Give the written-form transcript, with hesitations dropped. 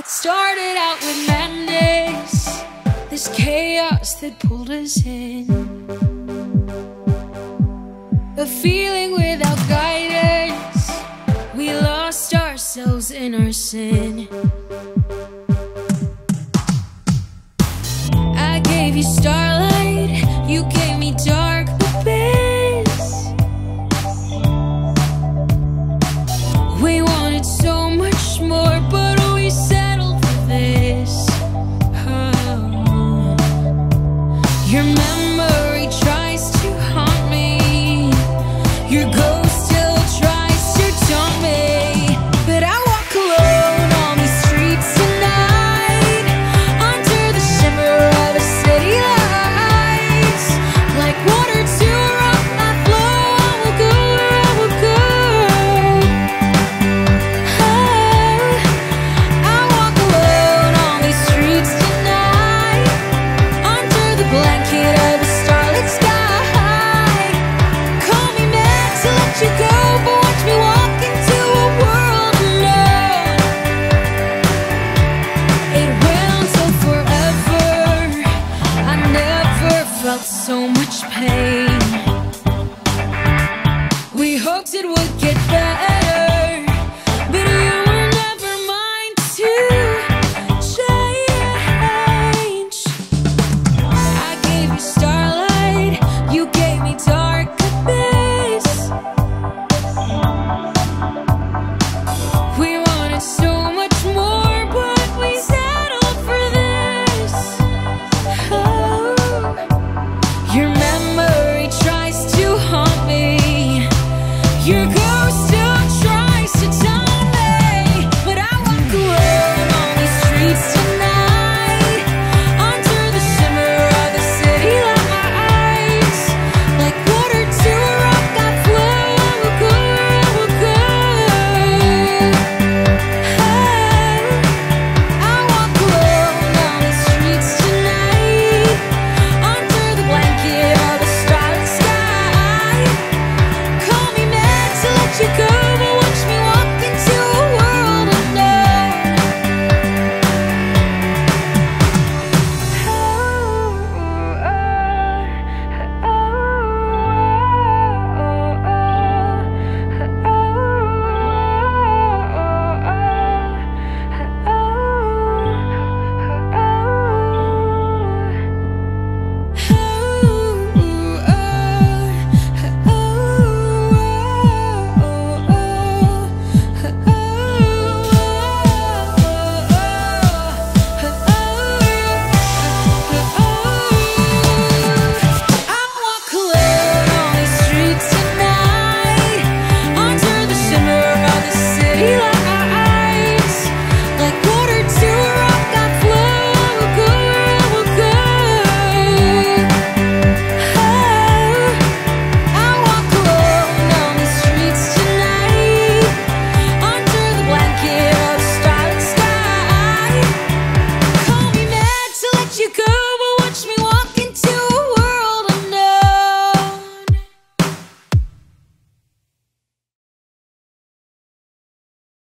It started out with madness, this chaos that pulled us in, a feeling without guidance. We lost ourselves in our sin. I gave you starlight, you gave me dark abyss. We wanted so much more, but we settled for this. Oh. Your memory tries to haunt me, your ghost still tries to taunt me, but I walk alone on these streets tonight, under the shimmer of the city lights. Like water to a rock, my flow, I will go, I walk alone on these streets tonight, under the blanket of a starlit sky. Call me mad to let you go, but watch me walk into a world unknown. It went on so forever. I never felt so much pain. We hoped it would get better.